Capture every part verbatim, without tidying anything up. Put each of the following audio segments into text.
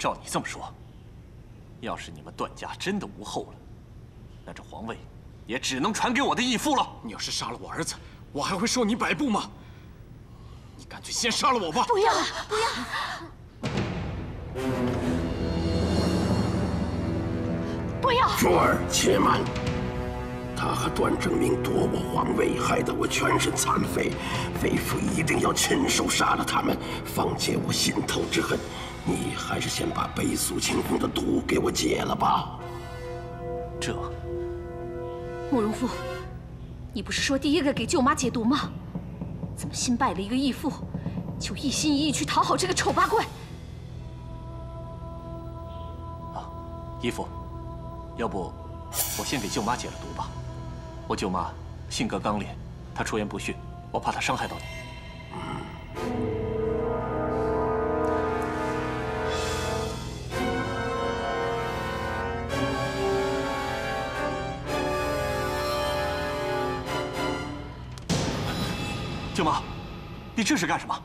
照你这么说，要是你们段家真的无后了，那这皇位也只能传给我的义父了。你要是杀了我儿子，我还会受你摆布吗？你干脆先杀了我吧！不要，不要！不要！珠儿，且慢！ 他和段正明夺我皇位，害得我全身残废。为父一定要亲手杀了他们，方解我心头之恨。你还是先把北苏清宫的毒给我解了吧。这，慕容复，你不是说第一个给舅妈解毒吗？怎么新拜了一个义父，就一心一意去讨好这个丑八怪？啊，义父，要不我先给舅妈解了毒吧。 我舅妈性格刚烈，她出言不逊，我怕她伤害到你。舅妈，你这是干什么？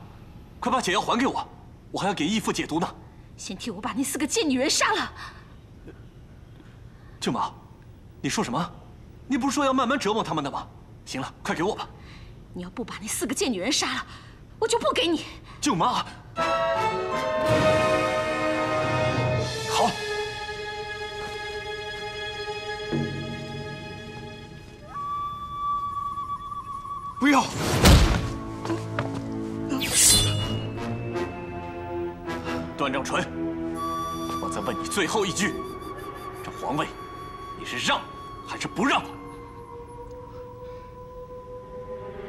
快把解药还给我，我还要给义父解毒呢。先替我把那四个贱女人杀了。舅妈，你说什么？ 你不是说要慢慢折磨他们的吗？行了，快给我吧！你要不把那四个贱女人杀了，我就不给你。舅妈，好。不要！段正淳，我再问你最后一句：这皇位，你是让？ 还是不让我。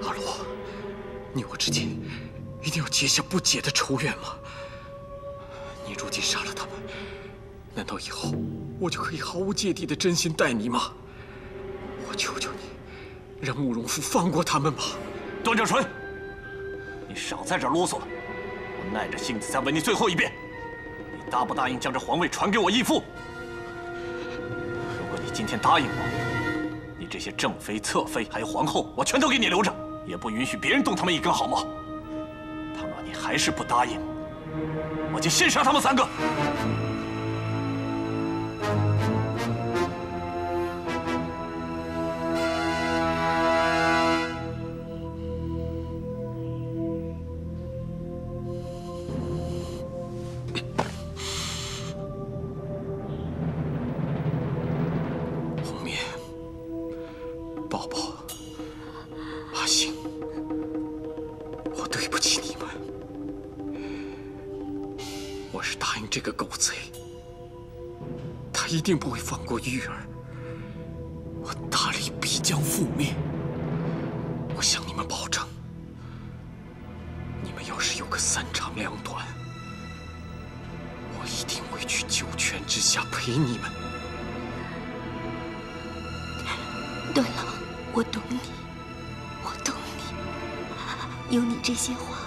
阿罗，你我之间一定要结下不解的仇怨吗？你如今杀了他们，难道以后我就可以毫无芥蒂的真心待你吗？我求求你，让慕容复放过他们吧。段正淳，你少在这啰嗦了，我耐着性子再问你最后一遍，你答不答应将这皇位传给我义父？ 今天答应我，你这些正妃、侧妃还有皇后，我全都给你留着，也不允许别人动他们一根毫毛。倘若你还是不答应，我就先杀他们三个。一定不会放过玉儿，我大理必将覆灭。我向你们保证，你们要是有个三长两短，我一定会去九泉之下陪你们。段郎，我懂你，我懂你。有你这些话，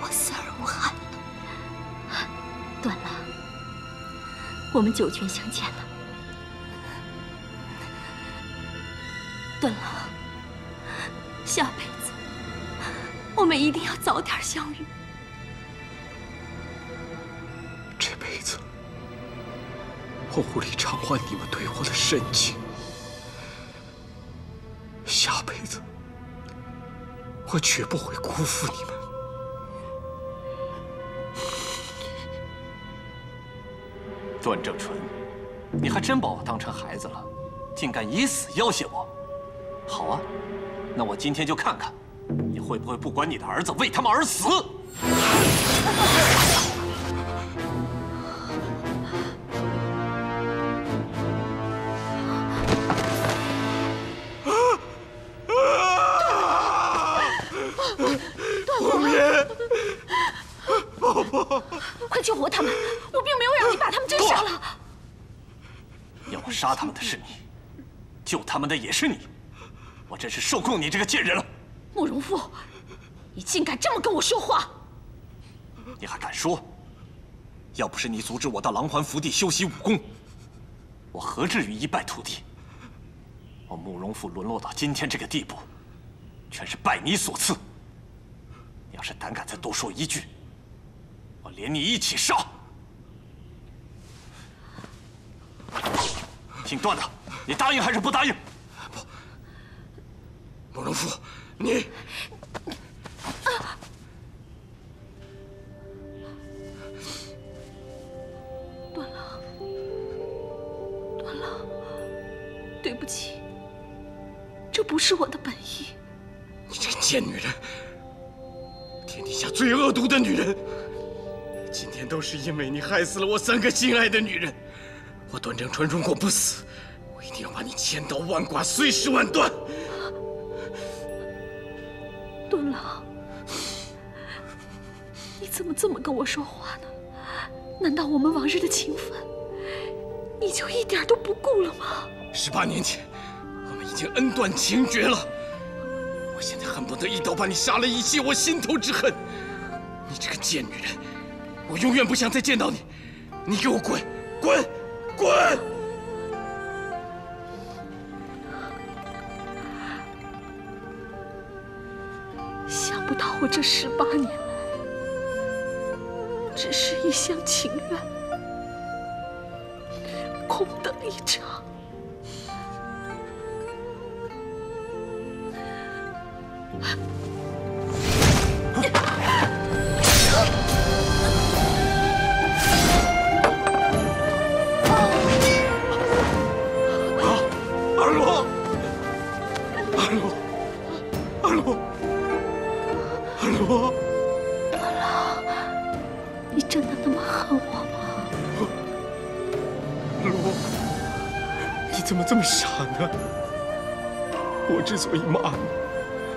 我死而无憾了。段郎。 我们九泉相见了，段郎，下辈子我们一定要早点相遇。这辈子我无力偿还你们对我的深情，下辈子我绝不会辜负你们。 段正淳，你还真把我当成孩子了，竟敢以死要挟我！好啊，那我今天就看看，你会不会不管你的儿子，为他们而死！段郎，宝宝，快救活他们！ 杀他们的是你，救他们的也是你，我真是受够你这个贱人了！慕容复，你竟敢这么跟我说话！你还敢说？要不是你阻止我到琅环福地修习武功，我何至于一败涂地？我慕容复沦落到今天这个地步，全是拜你所赐。你要是胆敢再多说一句，我连你一起杀！姓段的，你答应还是不答应？不，慕容复，你。 不是我的本意。你这贱女人，天底下最恶毒的女人，今天都是因为你害死了我三个心爱的女人。我段正川如果不死，我一定要把你千刀万剐，碎尸万段。段老，你怎么这么跟我说话呢？难道我们往日的情分，你就一点都不顾了吗？十八年前。 已经恩断情绝了，我现在恨不得一刀把你杀了，以泄我心头之恨。你这个贱女人，我永远不想再见到你。你给我滚，滚，滚！想不到我这十八年来，只是一厢情愿，空等一场。 之所以骂你，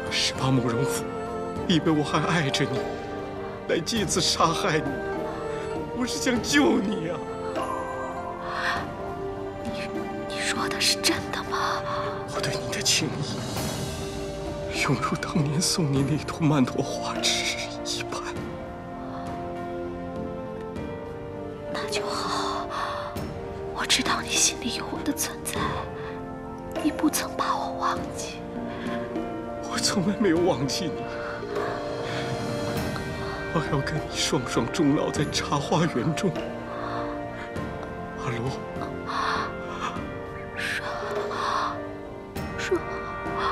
是怕慕容复以为我还爱着你，来借此杀害你。我是想救你啊！你你说的是真的吗？我对你的情谊，犹如当年送你那朵曼陀花痴一般。那就好，我知道你心里有我的存在，你不曾把我忘记。 我从来没有忘记你，我要跟你双双终老在茶花园中。阿罗，说说说，老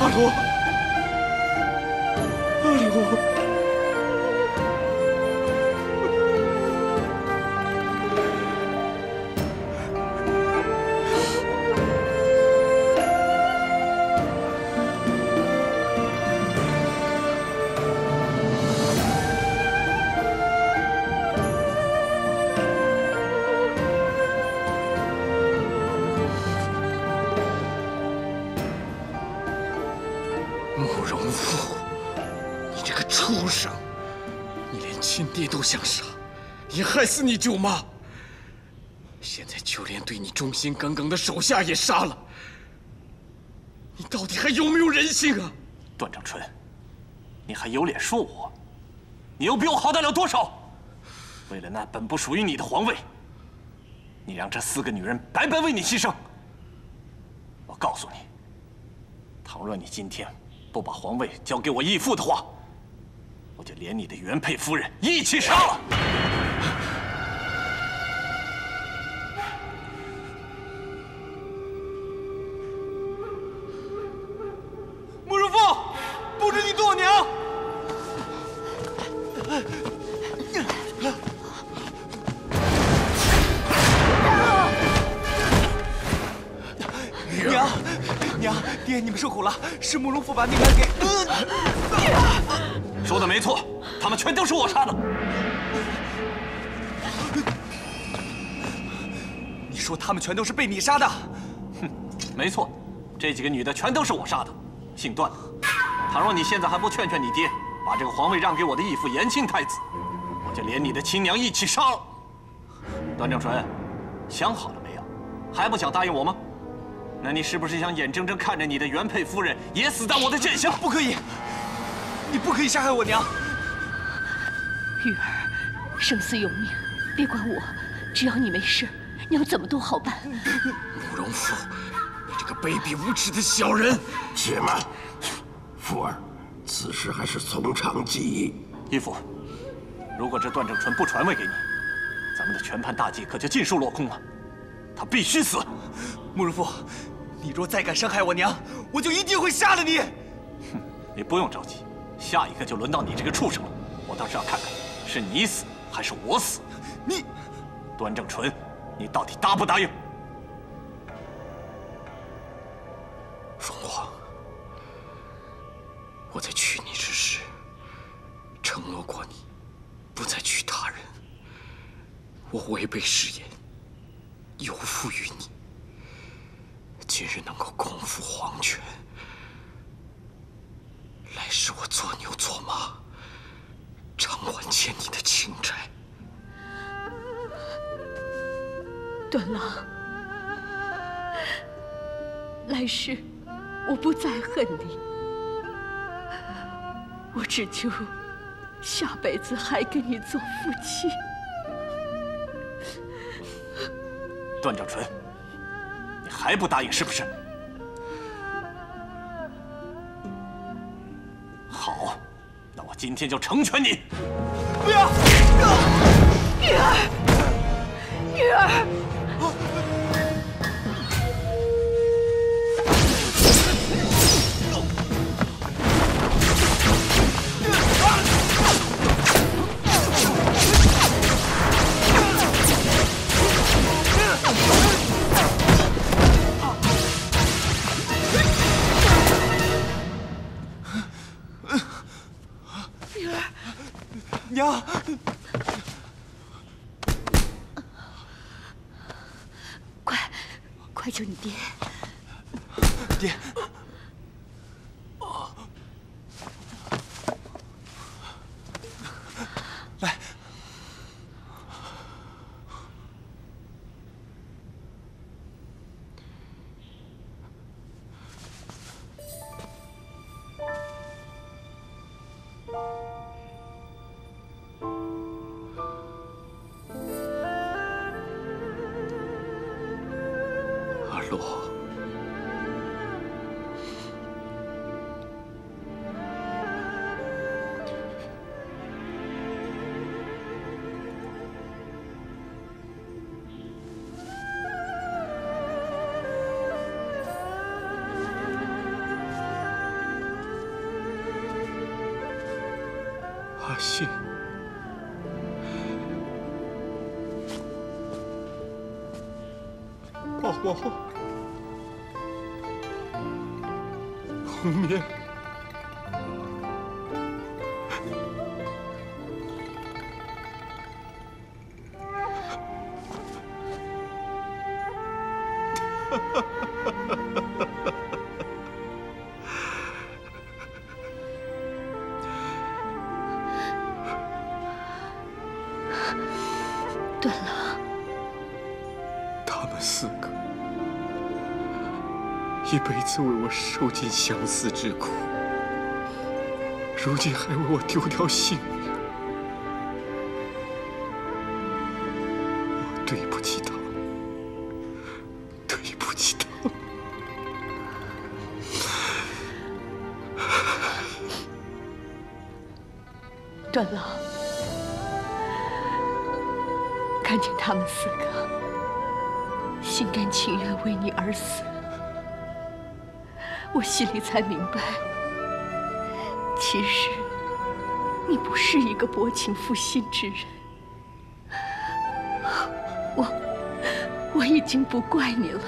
阿罗，阿罗。 想杀，也害死你舅妈。现在就连对你忠心耿耿的手下也杀了，你到底还有没有人性啊？段正淳，你还有脸说我？你又比我好得了多少？为了那本不属于你的皇位，你让这四个女人白白为你牺牲。我告诉你，倘若你今天不把皇位交给我义父的话， 我就连你的原配夫人一起杀了！慕容复，不准你动我娘！娘，娘，爹，你们受苦了，是慕容复把你们给…… 说的没错，他们全都是我杀的。你说他们全都是被你杀的？哼，没错，这几个女的全都是我杀的，姓段的。倘若你现在还不劝劝你爹，把这个皇位让给我的义父延庆太子，我就连你的亲娘一起杀了。段正淳，想好了没有？还不想答应我吗？那你是不是想眼睁睁看着你的原配夫人也死在我的剑下？不可以！ 你不可以杀害我娘！玉儿，生死有命，别管我，只要你没事，娘怎么都好办。慕容复，你这个卑鄙无耻的小人！且慢，福儿，此事还是从长计议。义父，如果这段正淳不传位给你，咱们的全盘大计可就尽数落空了。他必须死。慕容复，你若再敢伤害我娘，我就一定会杀了你。哼，你不用着急，下一个就轮到你这个畜生了。我倒是要看看，是你死还是我死。你，段正淳，你到底答不答应？ 凤凰，我在娶你之时承诺过你，不再娶他人。我违背誓言，有负于你。今日能够共赴黄泉，来世我做牛做马，偿还欠你的情债。段郎，来世。 我不再恨你，我只求下辈子还跟你做夫妻。段正淳，你还不答应是不是？好，那我今天就成全你。不要！女儿，女儿。 娘，快，快救你爹！爹，来，皇后，红棉，段郎，他们四个。 一辈子为我受尽相思之苦，如今还为我丢掉性命，我对不起他们，对不起他们。段郎，看见他们四个心甘情愿为你而死。 我心里才明白，其实你不是一个薄情负心之人。我我已经不怪你了。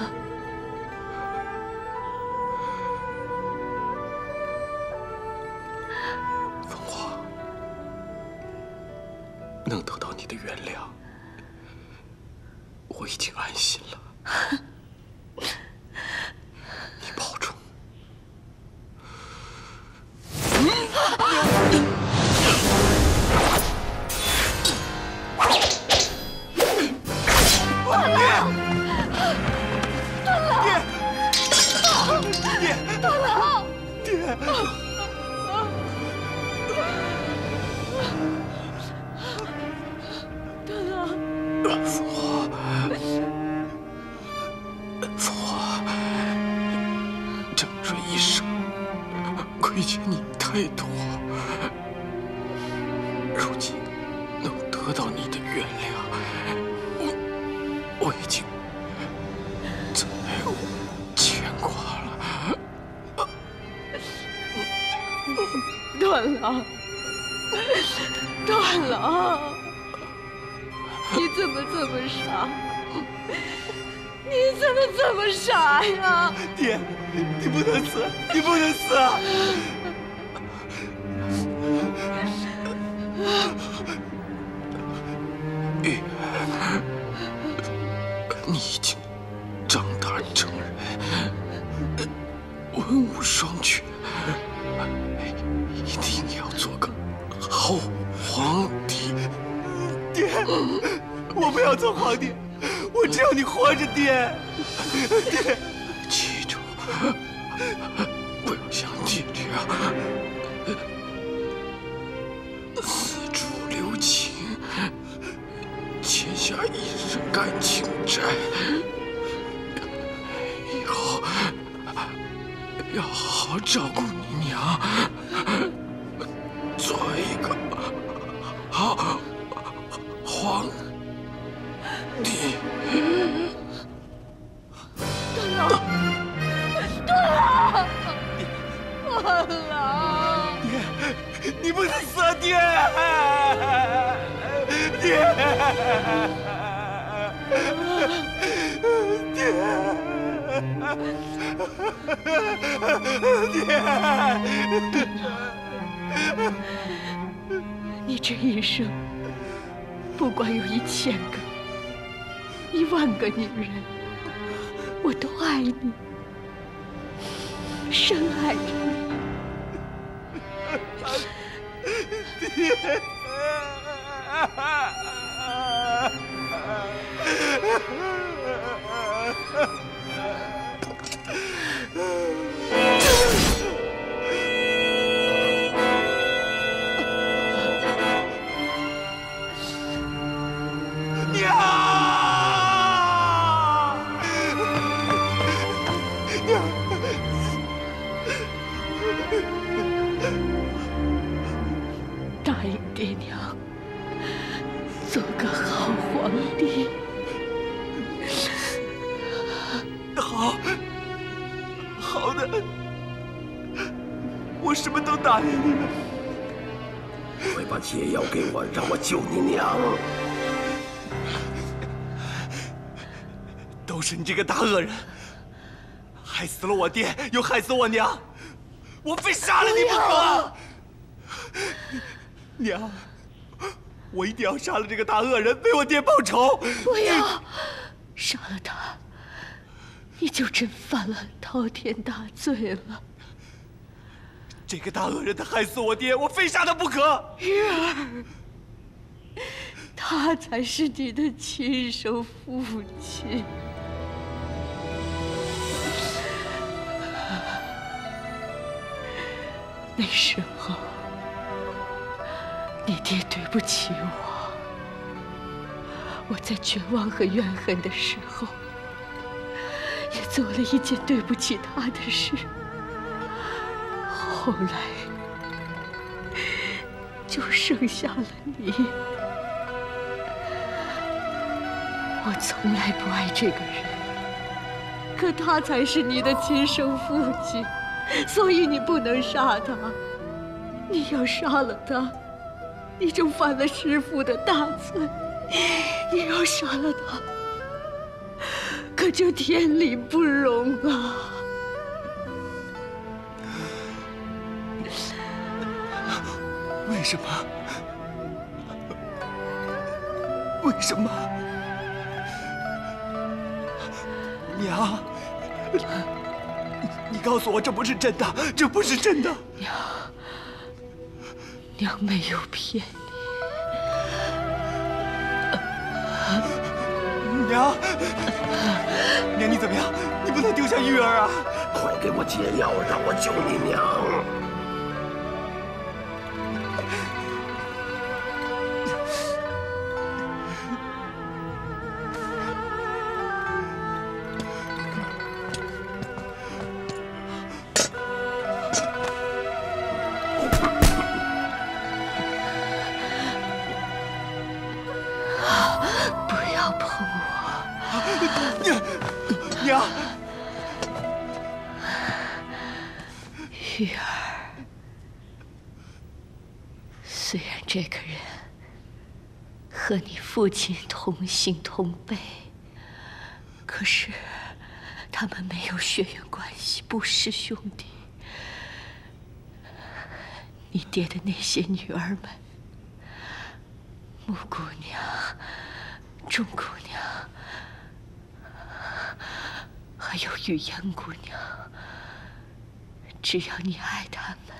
凤凰，能得到你的原谅，我已经安心了。 正淳一生亏欠你的。太多，如今能得到你的原谅，我我已经再没有牵挂了。段郎，段郎，你怎么这么傻？你怎么这么傻呀？爹，你不能死，你不能死啊！ 玉儿，你已经长大成人，文武双全，一定要做个好皇帝。爹，我不要做皇帝，我只要你活着，爹。爹，记住，不要像爹这样。 欠下一身感情债，以后要好好照顾你娘，做一个好皇帝。段郎，段郎，段郎，爹，你不能死啊，爹！ 爹，爹，爹！你这一生，不管有一千个、一万个女人，我都爱你，深爱着你。爹。 答应爹娘。 做个好皇帝，好，好的，我什么都答应你了。快把解药给我，让我救你娘！都是你这个大恶人，害死了我爹，又害死我娘，我非杀了你不可啊！娘。 我一定要杀了这个大恶人，为我爹报仇！不要杀了他，你就真犯了滔天大罪了。这个大恶人他害死我爹，我非杀他不可！玉儿，他才是你的亲生父亲。那时候。 你爹对不起我，我在绝望和怨恨的时候，也做了一件对不起他的事。后来，就剩下了你。我从来不爱这个人，可他才是你的亲生父亲，所以你不能杀他。你要杀了他。 你就犯了师父的大罪，你要杀了他，可就天理不容啊！为什么？为什么？娘，你告诉我，这不是真的，这不是真的。娘。 娘没有骗你，娘，娘你怎么样？你不能丢下玉儿啊！快给我解药，让我救你娘！玉儿，虽然这个人和你父亲同姓同辈，可是他们没有血缘关系，不是兄弟。你爹的那些女儿们，穆姑娘、钟姑娘，还有雨烟姑娘。 只要你爱他们，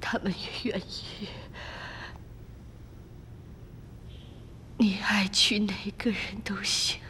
他们也愿意。你爱娶哪个人都行。